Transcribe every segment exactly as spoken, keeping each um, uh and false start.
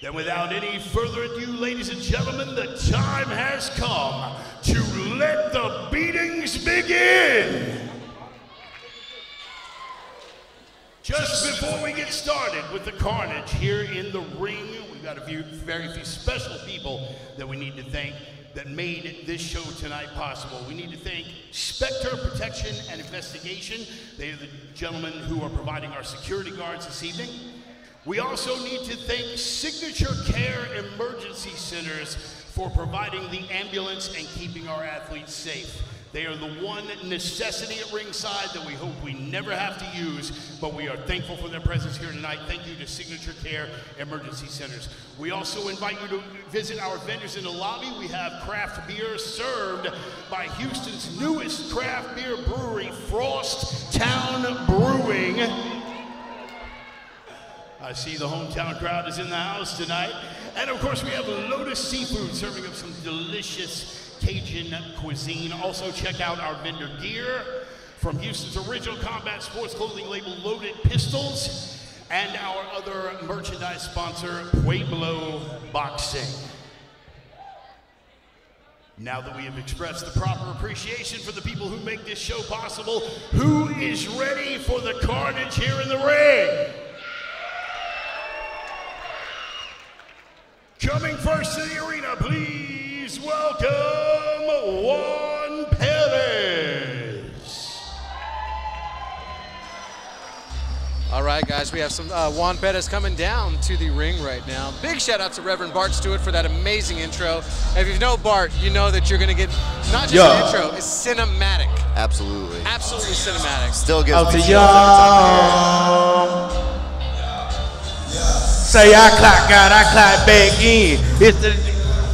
Then without any further ado, ladies and gentlemen, the time has come to let the beatings begin. Just before we get started with the carnage here in the ring, we've got a few, very few special people that we need to thank that made this show tonight possible. We need to thank Spectre Protection and Investigation. They are the gentlemen who are providing our security guards this evening. We also need to thank Signature Care Emergency Centers for providing the ambulance and keeping our athletes safe. They are the one necessity at ringside that we hope we never have to use, but we are thankful for their presence here tonight. Thank you to Signature Care Emergency Centers. We also invite you to visit our vendors in the lobby. We have craft beer served by Houston's newest craft beer brewery, Frost Town Brewing. I see the hometown crowd is in the house tonight. And of course we have Lotus Seafood serving up some delicious Cajun cuisine. Also check out our vendor gear from Houston's original combat sports clothing label, Loaded Pistols, and our other merchandise sponsor, Pueblo Boxing. Now that we have expressed the proper appreciation for the people who make this show possible, who is ready for the carnage here in the ring? Coming first to the arena, please welcome Juan Perez. All right, guys, we have some uh, Juan Perez coming down to the ring right now. Big shout out to Reverend Bart Stewart for that amazing intro. If you know Bart, you know that you're gonna get not just yeah. an intro, it's cinematic. Absolutely. Absolutely cinematic. Still gives me chills every time I hear it. Say I clock out, I clock back in. It's the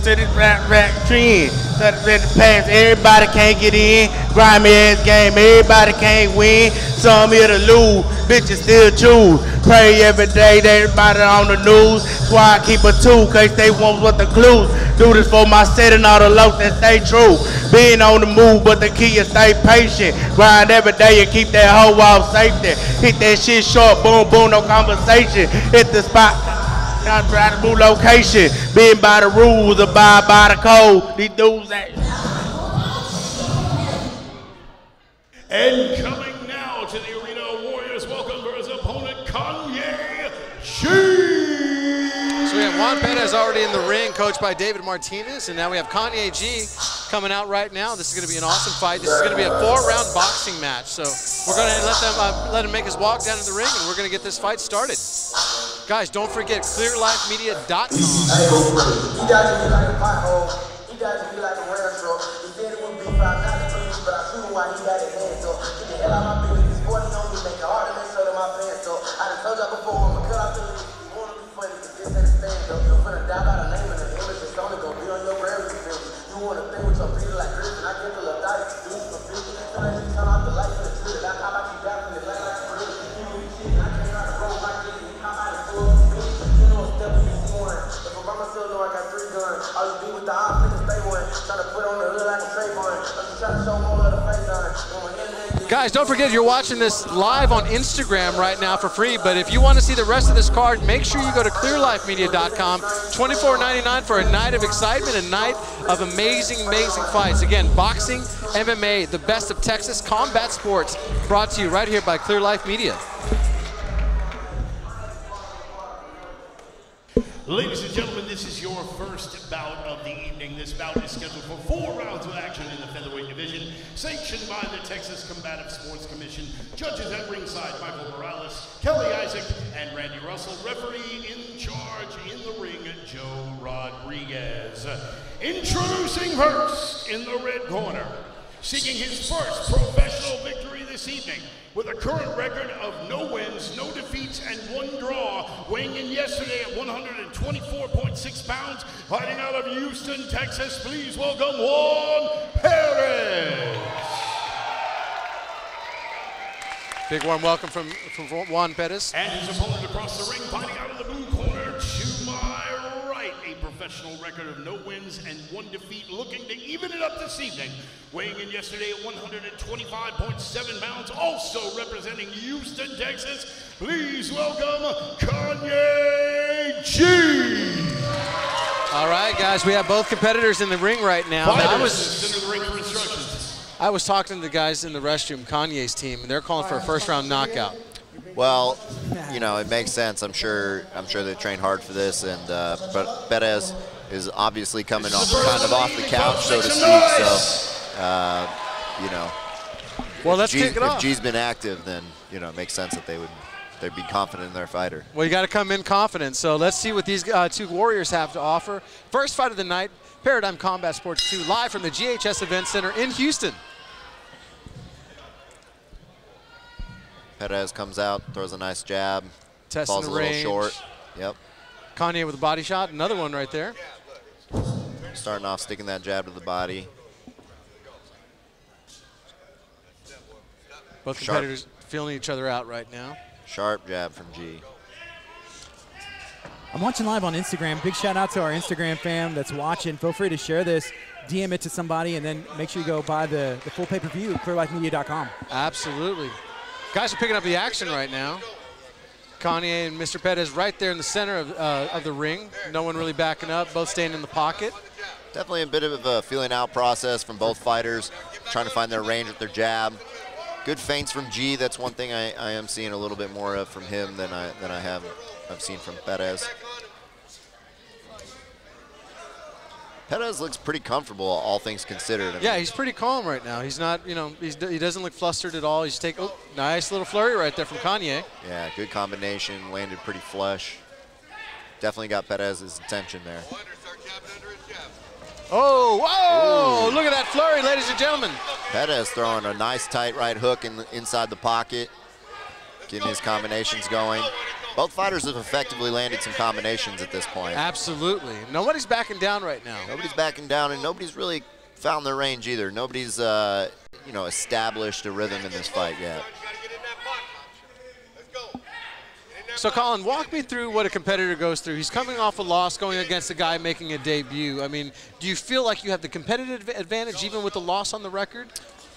city rap rap trend. Let the pass, everybody can't get in. Grimy ass game, everybody can't win. Some here to lose, bitches still choose. Pray every day, everybody on the news. Squad keep a two, cause they want what the clues. Do this for my city and all the lows that stay true. Being on the move, but the key is stay patient. Grind every day and keep that whole off safety. Hit that shit short, boom, boom, no conversation. Hit the spot. I'm trying to move location. Been by the rules, abide by the code. These dudes ain't. And coming now to the arena, Warriors welcome for his opponent, Kanye Gee. So we have Juan Perez already in the ring, coached by David Martinez, and now we have Kanye Gee coming out right now. This is going to be an awesome fight. This is going to be a four-round boxing match. So we're going to let them uh, let him make his walk down to the ring, and we're going to get this fight started. Guys, don't forget clear life media dot com. You guys be like a pothole. You guys be like a ram truck. If then it would be five not to you, but I feel why you got it hands up. Get the hell out of my business. This boy, he don't be making harder than so to my pants up. I done told y'all before, I'm gonna cut out the business. You wanna be funny, but this ain't stand up. You're gonna die by the name of the image. It's only gonna be on your ram, you feel me? You wanna think with your people like Chris, and I get the little dice. You need to feel me. So I just come out the light and the truth. I pop out you back from the light like a real. You really cheating. I can't try to roll like this. I'll be with the option to stay one. Trying to put on the hood like a Trayvon. I'm just trying to show more of the face on it. Guys, don't forget, you're watching this live on Instagram right now for free. But if you want to see the rest of this card, make sure you go to clear life media dot com. twenty-four ninety-nine for a night of excitement, a night of amazing, amazing fights. Again, boxing, M M A, the best of Texas combat sports, brought to you right here by Clear Life Media. Ladies and gentlemen, this is your first bout of the evening. This bout is scheduled for four rounds of action in the featherweight division, sanctioned by the Texas Combative Sports Commission. Judges at ringside, Michael Morales, Kelly Isaac, and Randy Russell. Referee in charge in the ring, Joe Rodriguez. Introducing first in the red corner, seeking his first professional victory this evening, with a current record of no wins, no defeats, and one draw, weighing in yesterday at one twenty-four point six pounds, fighting out of Houston, Texas. Please welcome Juan Perez. Big warm welcome from, from Juan Perez. And his opponent across the ring, fighting out of the blue corner to my right, a professional record of no wins and one defeat, looking to even it up this evening, weighing in yesterday at one twenty-five point seven pounds, also representing Houston, Texas. Please welcome Kanye Gee. guys. We have both competitors in the ring right now. I was, the ring for instructions. I was talking to the guys in the restroom, Kanye's team, and they're calling for a first-round knockout. Well, you know, it makes sense. I'm sure. I'm sure they trained hard for this, and uh, but Perez is obviously coming off, kind of off the couch, so to speak. So, uh, you know, well, let's kick it off. If G's been active, then you know, it makes sense that they would they'd be confident in their fighter. Well, you got to come in confident. So let's see what these uh, two warriors have to offer. First fight of the night: Paradigm Combat Sports two, live from the G H S Event Center in Houston. Perez comes out, throws a nice jab, Testing falls a little range. short. Yep. Kanye with a body shot, another one right there. Starting off sticking that jab to the body. Both Sharp. competitors feeling each other out right now. Sharp jab from G. I'm watching live on Instagram. Big shout out to our Instagram fam that's watching. Feel free to share this. D M it to somebody, and then make sure you go buy the, the full pay-per-view at clear life media dot com. Absolutely. Guys are picking up the action right now. Kanye and Mister Perez right there in the center of, uh, of the ring. No one really backing up, both staying in the pocket. Definitely a bit of a feeling out process from both fighters, trying to find their range with their jab. Good feints from G. That's one thing I, I am seeing a little bit more of from him than I than I have I've seen from Perez. Perez looks pretty comfortable, all things considered. I yeah, mean. he's pretty calm right now. He's not, you know, he's, he doesn't look flustered at all. He's take oh, nice little flurry right there from Kanye. Yeah, good combination, landed pretty flush. Definitely got Perez's attention there. Oh, whoa! Ooh. Look at that flurry, ladies and gentlemen. Perez throwing a nice tight right hook in the, inside the pocket, getting his combinations going. Both fighters have effectively landed some combinations at this point. Absolutely. Nobody's backing down right now. Nobody's backing down, and nobody's really found their range either. Nobody's, uh, you know, established a rhythm in this fight yet. So, Colin, walk me through what a competitor goes through. He's coming off a loss, going against a guy making a debut. I mean, do you feel like you have the competitive advantage even with the loss on the record?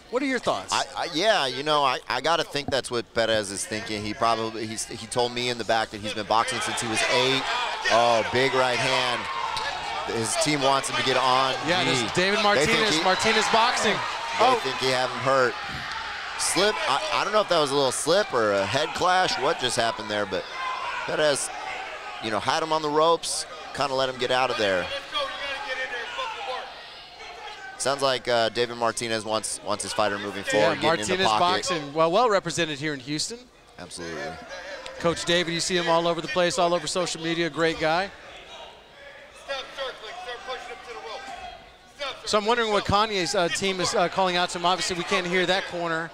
What are your thoughts? I, I, yeah, you know, I, I got to think that's what Perez is thinking. He probably, he's, he told me in the back that he's been boxing since he was eight. Oh, big right hand. His team wants him to get on. Yeah, Gee. There's David Martinez, he, Martinez boxing. They oh. think he have him hurt. Slip, I, I don't know if that was a little slip or a head clash, what just happened there, but Perez, you know, had him on the ropes, kind of let him get out of there. Sounds like uh, David Martinez wants wants his fighter moving forward, yeah, getting Martinez in the pocket. Boxing, well, well represented here in Houston. Absolutely. Coach David, you see him all over the place, all over social media. Great guy. Stop circling, start pushing him to the rope. Stop circling. So I'm wondering what Kanye's uh, team is uh, calling out to him. Obviously, we can't hear that corner.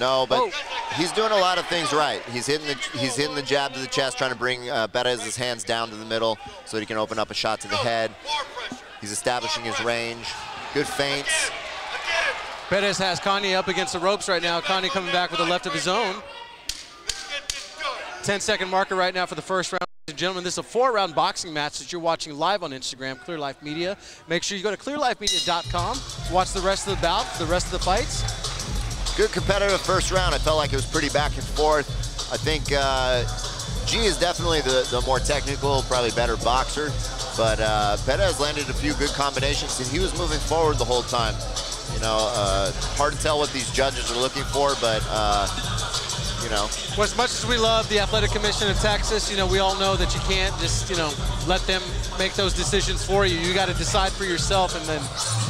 No, but oh. he's doing a lot of things right. He's hitting the he's hitting the jab to the chest, trying to bring uh, Perez's hands down to the middle so he can open up a shot to the head. He's establishing his range. Good feints. Perez has Kanye up against the ropes right now. Kanye coming back with a left of his own. ten second marker right now for the first round. Ladies and gentlemen, this is a four round boxing match that you're watching live on Instagram, Clear Life Media. Make sure you go to clear life media dot com to watch the rest of the bout, the rest of the fights. Good competitive first round. I felt like it was pretty back and forth. I think uh, G is definitely the, the more technical, probably better boxer. But uh, Perez landed a few good combinations, and he was moving forward the whole time. You know, uh, hard to tell what these judges are looking for, but, uh, you know. Well, as much as we love the Athletic Commission of Texas, you know, we all know that you can't just, you know, let them make those decisions for you. You got to decide for yourself and then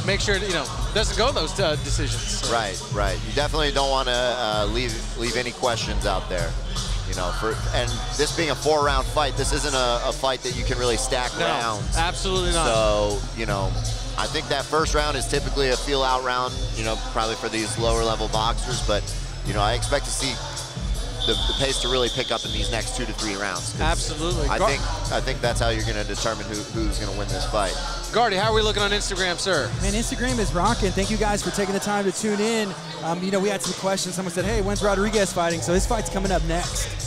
make sure, you know, it doesn't go those uh, decisions. So. Right, right. You definitely don't want to uh, leave, leave any questions out there. You know, for, and this being a four-round fight, this isn't a, a fight that you can really stack no, rounds. Absolutely not. So, you know, I think that first round is typically a feel-out round, you know, probably for these lower-level boxers. But, you know, I expect to see the, the pace to really pick up in these next two to three rounds. Absolutely. I Gar think I think that's how you're going to determine who, who's going to win this fight. Gardy, how are we looking on Instagram, sir? Man, Instagram is rocking. Thank you guys for taking the time to tune in. Um, you know, we had some questions. Someone said, hey, when's Rodriguez fighting? So this fight's coming up next.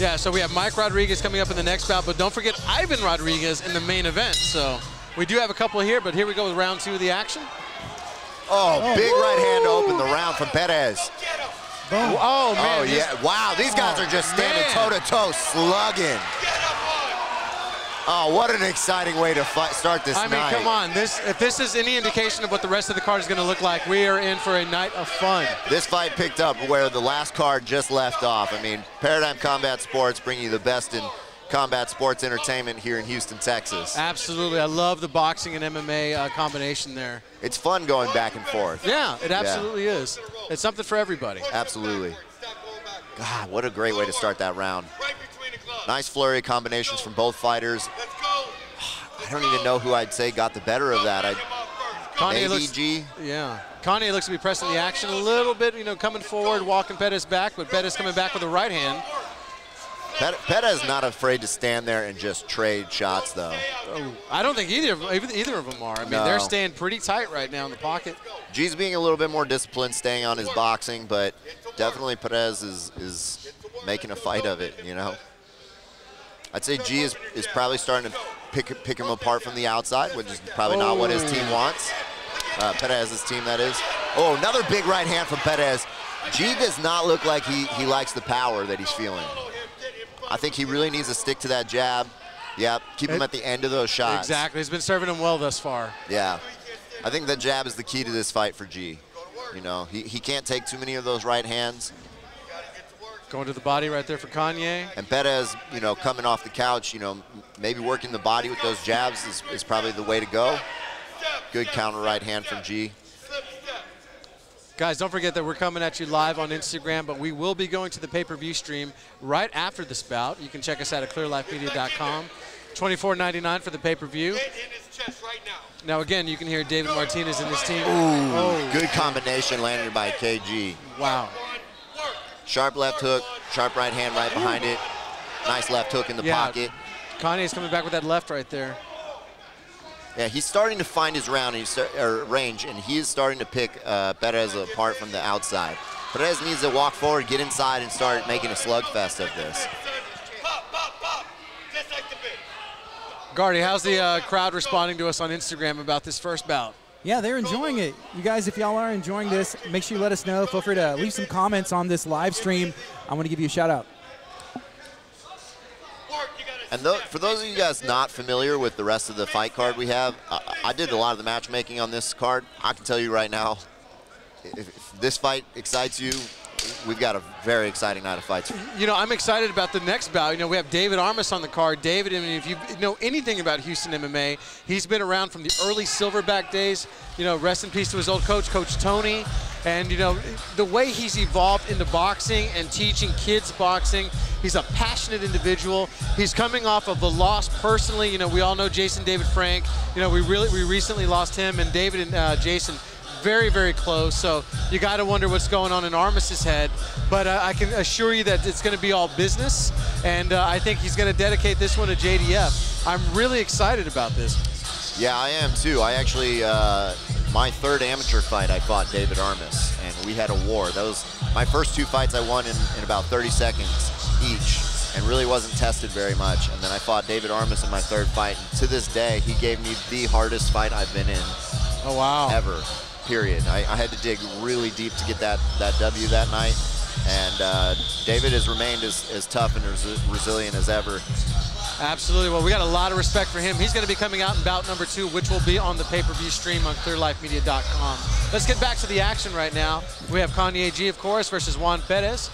Yeah, so we have Mike Rodriguez coming up in the next bout, but don't forget Ivan Rodriguez in the main event. So we do have a couple here, but here we go with round two of the action. Oh, oh big woo! right hand to open the round from Perez. Boom. Oh, man. Oh, yeah. Wow, these guys oh, are just standing toe-to-toe, -to -toe, slugging. Oh, what an exciting way to fight, start this night. I mean, night. come on. This, if this is any indication of what the rest of the card is going to look like, we are in for a night of fun. This fight picked up where the last card just left off. I mean, Paradigm Combat Sports bring you the best in combat sports entertainment here in Houston, Texas. Absolutely. I love the boxing and M M A uh, combination there. It's fun going back and forth. Yeah, it absolutely yeah. is. It's something for everybody. Absolutely. God, what a great way to start that round. Nice flurry of combinations from both fighters. I don't even know who I'd say got the better of that. I'd, Kanye looks, Gee. Yeah. Kanye looks to be pressing the action a little bit, you know, coming forward, walking Perez back, but Perez coming back with a right hand. Perez not afraid to stand there and just trade shots, though. Oh, I don't think either of, either of them are. I mean, no. they're staying pretty tight right now in the pocket. Gee's being a little bit more disciplined, staying on his boxing, but definitely Perez is, is making a fight of it, you know. I'd say Gee is, is probably starting to pick, pick him apart from the outside, which is probably oh. not what his team wants. Uh, Perez's team, that is. Oh, another big right hand from Perez. Gee does not look like he, he likes the power that he's feeling. I think he really needs to stick to that jab. Yeah, keep him at the end of those shots. Exactly. He's been serving him well thus far. Yeah. I think the jab is the key to this fight for Gee. You know, he, he can't take too many of those right hands. Going to the body right there for Kanye. And Perez, you know, coming off the couch, you know, maybe working the body with those jabs is, is probably the way to go. Good counter right hand from Gee. Guys, don't forget that we're coming at you live on Instagram, but we will be going to the pay-per-view stream right after this bout. You can check us out at clear life media dot com. twenty-four ninety-nine for the pay-per-view. Now, again, you can hear David Martinez and his team. Ooh, oh. good combination landed by K G. Wow. Sharp left hook, sharp right hand right behind it. Nice left hook in the yeah. pocket. Kanye's coming back with that left right there. Yeah, he's starting to find his round, and he's start, or range, and he is starting to pick uh, Perez apart from the outside. Perez needs to walk forward, get inside, and start making a slugfest of this. Gardy, how's the uh, crowd responding to us on Instagram about this first bout? Yeah, they're enjoying it. You guys, if y'all are enjoying this, make sure you let us know. Feel free to leave some comments on this live stream. I want to give you a shout out. And th for those of you guys not familiar with the rest of the fight card we have, I, I did a lot of the matchmaking on this card. I can tell you right now, if, if this fight excites you, we've got a very exciting night of fights. You know, I'm excited about the next bout. You know, we have David Armas on the card. David, I mean, if you know anything about Houston M M A, he's been around from the early silverback days. You know, rest in peace to his old coach, Coach Tony. And, you know, the way he's evolved into boxing and teaching kids boxing, he's a passionate individual. He's coming off of the loss personally. You know, we all know Jason David Frank. You know, we really we recently lost him, and David and uh, Jason very, very close, so you got to wonder what's going on in Armas's head. But uh, I can assure you that it's going to be all business, and uh, I think he's going to dedicate this one to J D F. I'm really excited about this. Yeah, I am too. I actually, uh, my third amateur fight, I fought David Armas, and we had a war. Those my first two fights I won in, in about thirty seconds each, and really wasn't tested very much. And then I fought David Armas in my third fight, and to this day, he gave me the hardest fight I've been in. Oh wow! Ever. Period. I, I had to dig really deep to get that, that W that night. And uh, David has remained as, as tough and as resilient as ever. Absolutely. Well, we got a lot of respect for him. He's going to be coming out in bout number two, which will be on the pay-per-view stream on clear life media dot com. Let's get back to the action right now. We have Kanye Gee, of course, versus Juan Perez.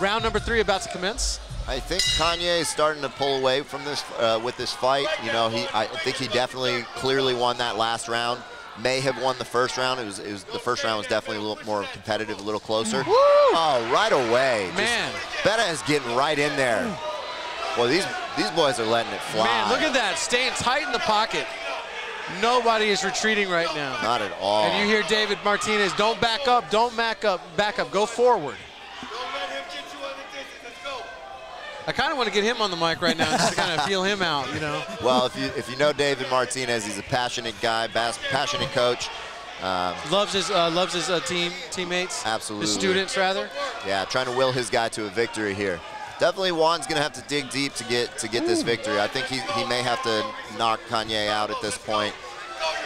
Round number three about to commence. I think Kanye is starting to pull away from this uh, with this fight. You know, he I think he definitely clearly won that last round. May have won the first round. It was, it was the first round was definitely a little more competitive, a little closer. Woo! Oh, right away, man! Perez getting right in there. Well, these these boys are letting it fly. Man, look at that, staying tight in the pocket. Nobody is retreating right now. Not at all. And you hear David Martinez, don't back up, don't back up, back up, go forward. I kind of want to get him on the mic right now just to kind of feel him out, you know. Well, if you if you know David Martinez, he's a passionate guy, bas passionate coach. Um, loves his uh, loves his uh, team teammates. Absolutely. His students rather. Yeah, trying to will his guy to a victory here. Definitely, Juan's gonna have to dig deep to get to get Ooh. this victory. I think he he may have to knock Kanye out at this point.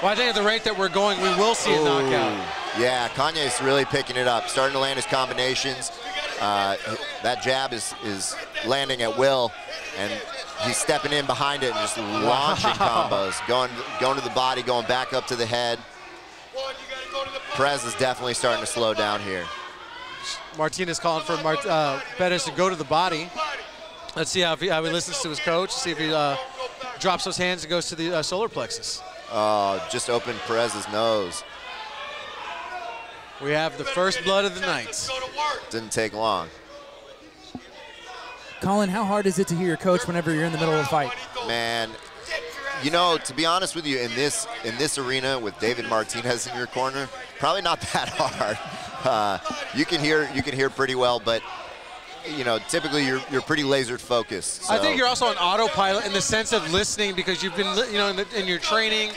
Well, I think at the rate that we're going, we will see Ooh. a knockout. Yeah, Kanye's really picking it up, starting to land his combinations. Uh, that jab is, is landing at will, and he's stepping in behind it and just launching wow. combos, going, going to the body, going back up to the head. Perez is definitely starting to slow down here. Martinez calling for Mart uh, Perez to go to the body. Let's see how, if he, how he listens to his coach, see if he uh, drops those hands and goes to the uh, solar plexus. Oh, just opened Perez's nose. We have the first blood of the night. Didn't take long. Colin, how hard is it to hear your coach whenever you're in the middle of a fight? Man, you know, to be honest with you, in this in this arena with David Martinez in your corner, probably not that hard. Uh, you can hear you can hear pretty well, but you know, typically you're you're pretty laser focused. So. I think you're also on autopilot in the sense of listening because you've been, you know, in, the, in your training.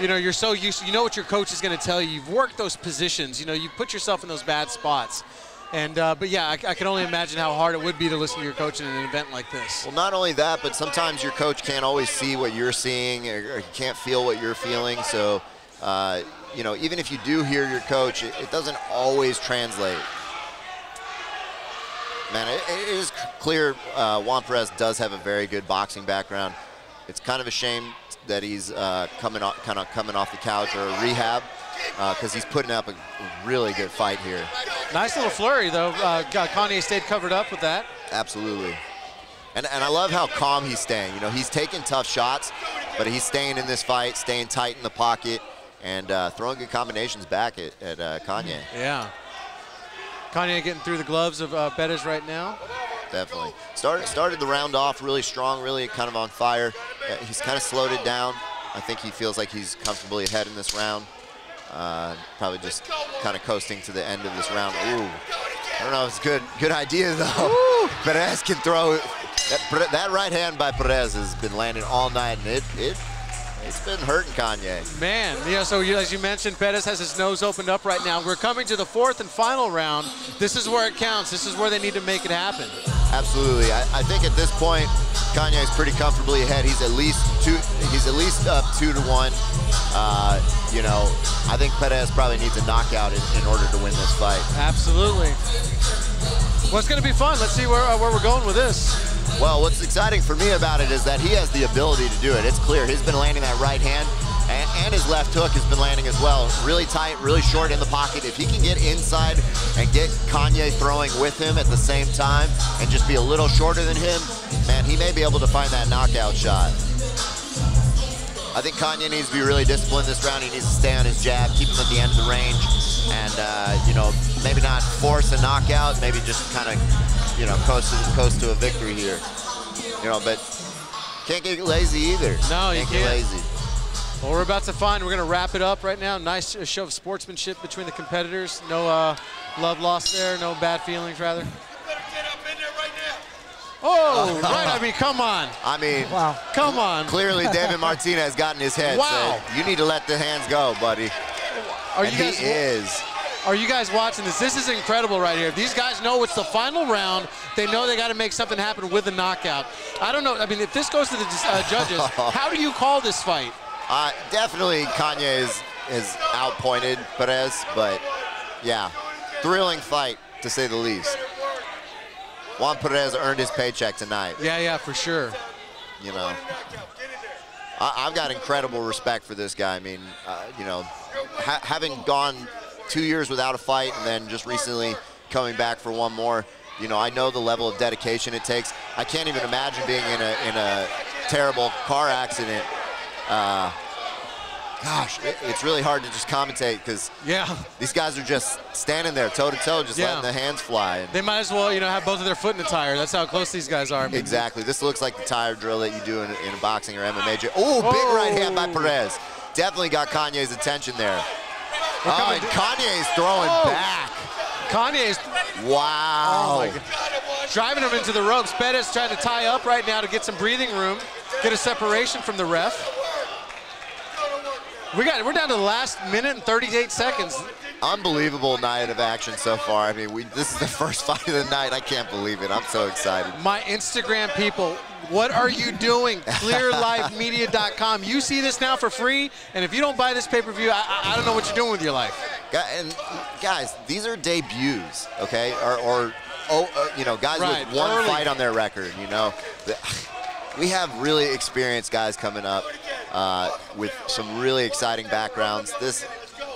You know, you're so used to, you know what your coach is going to tell you. You've worked those positions. You know, you put yourself in those bad spots. And, uh, but yeah, I, I can only imagine how hard it would be to listen to your coach in an event like this. Well, not only that, but sometimes your coach can't always see what you're seeing or, or can't feel what you're feeling. So, uh, you know, even if you do hear your coach, it, it doesn't always translate. Man, it, it is clear uh, Juan Perez does have a very good boxing background. It's kind of a shame that he's uh, coming off, kind of coming off the couch or rehab, because uh, he's putting up a really good fight here. Nice little flurry, though. Uh, Kanye stayed covered up with that. Absolutely. And, and I love how calm he's staying. You know, he's taking tough shots, but he's staying in this fight, staying tight in the pocket, and uh, throwing good combinations back at, at uh, Kanye. Yeah. Kanye getting through the gloves of uh, Perez right now. Definitely. Started, started the round off really strong, really kind of on fire. Uh, he's kind of slowed it down. I think he feels like he's comfortably ahead in this round. Uh, probably just kind of coasting to the end of this round. Ooh. I don't know, it's good good idea, though. Ooh. Perez can throw. That, that right hand by Perez has been landing all night, and it, it, it's been hurting Kanye. Man, yeah, so you, as you mentioned, Perez has his nose opened up right now. We're coming to the fourth and final round. This is where it counts. This is where they need to make it happen. Absolutely. I, I think at this point, Kanye is pretty comfortably ahead. He's at least two. He's at least up two to one. Uh, you know, I think Perez probably needs a knockout in, in order to win this fight. Absolutely. Well, it's going to be fun. Let's see where uh, where we're going with this. Well, what's exciting for me about it is that he has the ability to do it. It's clear he's been landing that right hand, and, and his left hook has been landing as well. Really tight, really short in the pocket. If he can get inside and get Kanye throwing with him at the same time and just be a little shorter than him, man, he may be able to find that knockout shot. I think Kanye needs to be really disciplined this round. He needs to stay on his jab, keep him at the end of the range, and, uh, you know, maybe not force a knockout, maybe just kind of, you know, coast to, coast to a victory here. You know, but can't get lazy either. No, you can't. Can't get lazy. Well, we're about to find, we're going to wrap it up right now. Nice show of sportsmanship between the competitors. No uh, love lost there, no bad feelings, rather. Oh, right, I mean, come on. I mean, wow. Come on. Clearly, David Martinez got in his head. Wow. So you need to let the hands go, buddy. Are and you guys, he is. Are you guys watching this? This is incredible right here. These guys know it's the final round. They know they got to make something happen with a knockout. I don't know. I mean, if this goes to the uh, judges, how do you call this fight? Uh, definitely Kanye is, is outpointed Perez, but, yeah, thrilling fight, to say the least. Juan Perez earned his paycheck tonight. Yeah, yeah, for sure. You know, I, I've got incredible respect for this guy. I mean, uh, you know, ha having gone two years without a fight and then just recently coming back for one more, you know, I know the level of dedication it takes. I can't even imagine being in a, in a terrible car accident. Uh, gosh, it, it's really hard to just commentate because yeah. these guys are just standing there toe-to-toe, -to -toe, just yeah. letting the hands fly. And they might as well, you know, have both of their foot in the tire. That's how close these guys are. Maybe. Exactly. This looks like the tire drill that you do in, in boxing or M M A. Ooh, oh, big right hand by Perez. Definitely got Kanye's attention there. We're oh, and Kanye's throwing oh. back. Kanye's. Wow. Oh my God. Driving him into the ropes. Perez trying to tie up right now to get some breathing room, get a separation from the ref. We got, we're down to the last minute and thirty-eight seconds. Unbelievable night of action so far. I mean, we, this is the first fight of the night. I can't believe it. I'm so excited. My Instagram people, what are you doing? clear life media dot com. You see this now for free, and if you don't buy this pay-per-view, I, I don't know what you're doing with your life. And guys, these are debuts, okay, or, or oh, uh, you know, guys right. with one Early. fight on their record, you know. The, we have really experienced guys coming up uh, with some really exciting backgrounds. This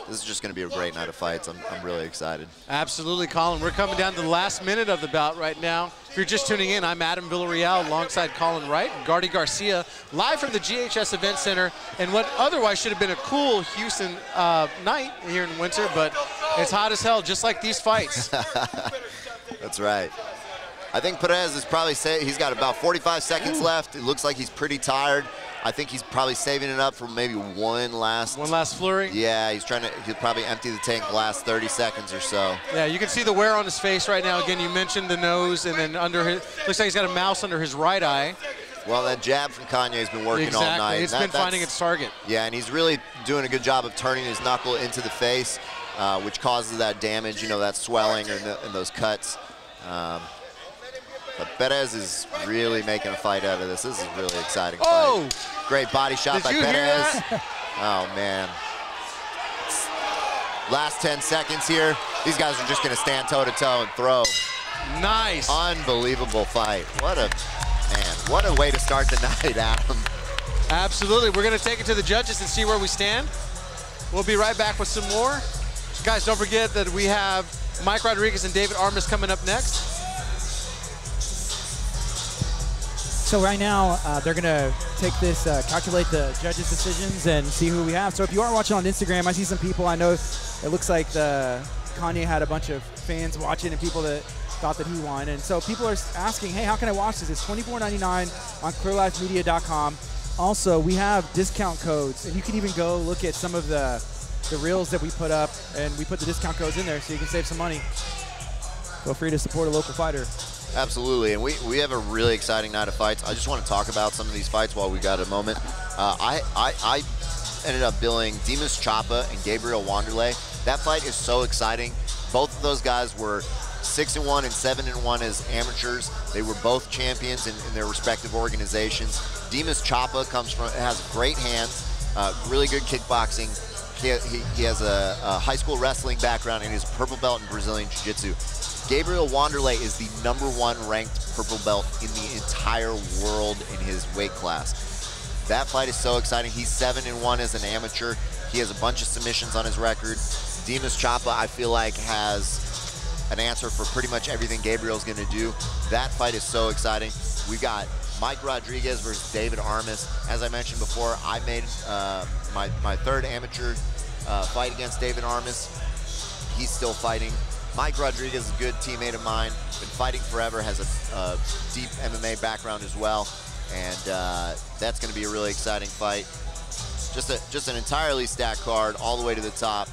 This is just going to be a great night of fights. I'm, I'm really excited. Absolutely, Colin. We're coming down to the last minute of the bout right now. If you're just tuning in, I'm Adam Villarreal alongside Colin Wright and Gardy Garcia, live from the G H S Event Center and what otherwise should have been a cool Houston uh, night here in winter, but it's hot as hell, just like these fights. That's right. I think Perez is probably saying he's got about forty-five seconds Ooh. left. It looks like he's pretty tired. I think he's probably saving it up for maybe one last... One last flurry? Yeah, he's trying to... He'll probably empty the tank the last thirty seconds or so. Yeah, you can see the wear on his face right now. Again, you mentioned the nose, and then under his... Looks like he's got a mouse under his right eye. Well, that jab from Kanye's been working exactly. all night. It's that, been finding its target. Yeah, and he's really doing a good job of turning his knuckle into the face, uh, which causes that damage, you know, that swelling and, the, and those cuts. Um, But Perez is really making a fight out of this. This is a really exciting oh. fight. Great body shot Did by Perez. Oh, man. Last ten seconds here. These guys are just going to stand toe-to-toe and throw. Nice. Unbelievable fight. What a, man, what a way to start the night, Adam. Absolutely. We're going to take it to the judges and see where we stand. We'll be right back with some more. Guys, don't forget that we have Mike Rodriguez and David Armas coming up next. So right now, uh, they're going to take this, uh, calculate the judges' decisions and see who we have. So if you are watching on Instagram, I see some people. I know it looks like the Kanye had a bunch of fans watching and people that thought that he won. And so people are asking, hey, how can I watch this? It's twenty-four ninety-nine on clear life media dot com. Also, we have discount codes. And you can even go look at some of the, the reels that we put up. And we put the discount codes in there so you can save some money. Feel free to support a local fighter. Absolutely, and we, we have a really exciting night of fights. I just want to talk about some of these fights while we got a moment. Uh, I, I I ended up billing Dimas Chapa and Gabriel Wanderlei. That fight is so exciting. Both of those guys were six and one and seven and one as amateurs. They were both champions in, in their respective organizations. Dimas Chapa comes from has great hands, uh, really good kickboxing. He, he, he has a, a high school wrestling background and he's purple belt in Brazilian Jiu-Jitsu. Gabriel Wanderlei is the number one ranked purple belt in the entire world in his weight class. That fight is so exciting. He's seven and one as an amateur. He has a bunch of submissions on his record. Dimas Chapa, I feel like, has an answer for pretty much everything Gabriel's gonna do. That fight is so exciting. We've got Mike Rodriguez versus David Armas. As I mentioned before, I made uh, my, my third amateur uh, fight against David Armas. He's still fighting. Mike Rodriguez is a good teammate of mine, been fighting forever, has a, a deep M M A background as well, and uh, that's going to be a really exciting fight. Just a, just an entirely stacked card all the way to the top,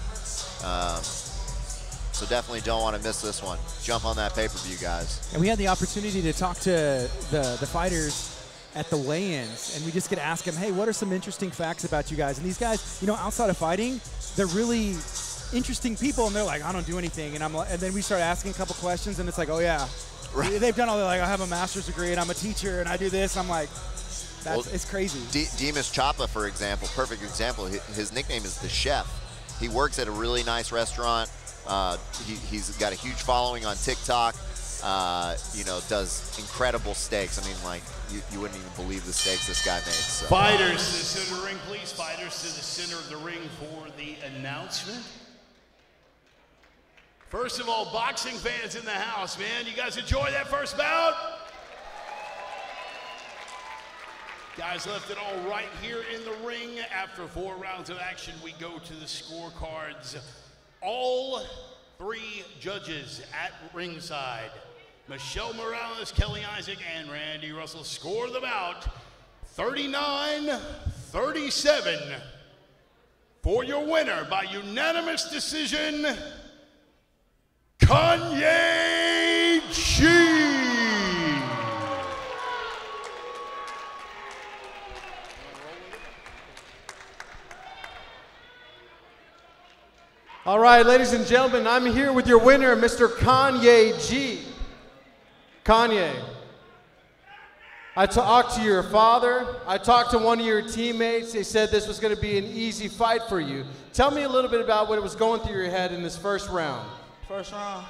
um, so definitely don't want to miss this one. Jump on that pay-per-view, guys. And we had the opportunity to talk to the, the fighters at the weigh-ins, and we just get to ask them, hey, what are some interesting facts about you guys? And these guys, you know, outside of fighting, they're really interesting people, and they're like, I don't do anything, and I'm like, and then we start asking a couple questions, and it's like, oh yeah, right. They've done all. They're like, I have a master's degree, and I'm a teacher, and I do this. And I'm like, that's well, it's crazy. D Dimas Chapa, for example, perfect example. His nickname is the Chef. He works at a really nice restaurant. Uh, he, he's got a huge following on TikTok. Uh, you know, does incredible steaks. I mean, like, you, you wouldn't even believe the steaks this guy makes. So. Fighters to the center of the ring, please. Fighters to the center of the ring for the announcement. First of all, boxing fans in the house, man. You guys enjoy that first bout? Guys left it all right here in the ring. After four rounds of action, we go to the scorecards. All three judges at ringside, Michelle Morales, Kelly Isaac, and Randy Russell, score them out thirty-nine thirty-seven for your winner by unanimous decision, Kanye Gee. All right, ladies and gentlemen, I'm here with your winner, Mister Kanye Gee. Kanye, I talked to your father. I talked to one of your teammates. They said this was going to be an easy fight for you. Tell me a little bit about what was going through your head in this first round. First round,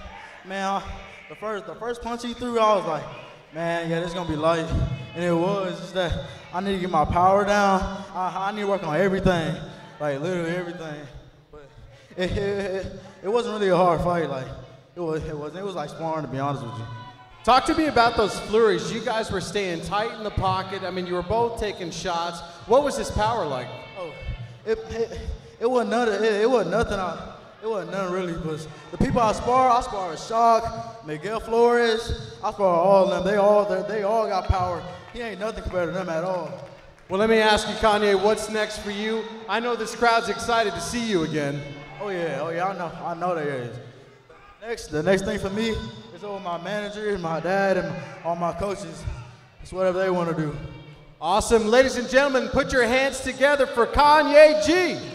man, the first the first punch he threw, I was like, man, yeah, this is gonna be light. And it was just that I need to get my power down. I, I need to work on everything, like literally everything. But it, it, it, it wasn't really a hard fight. Like it was, it was, it was like sparring, to be honest with you. Talk to me about those flurries. You guys were staying tight in the pocket. I mean, you were both taking shots. What was his power like? Oh, it it, it wasn't nothing. It, it wasn't nothing. I, It wasn't nothing really, because the people I spar, I spar with Shock, Miguel Flores, I spar all of them. They all they all got power. He ain't nothing compared to them at all. Well, let me ask you, Kanye, what's next for you? I know this crowd's excited to see you again. Oh yeah, oh yeah, I know, I know they is. Next, the next thing for me is over my manager, my dad, and all my coaches. It's whatever they want to do. Awesome, ladies and gentlemen, put your hands together for Kanye Gee.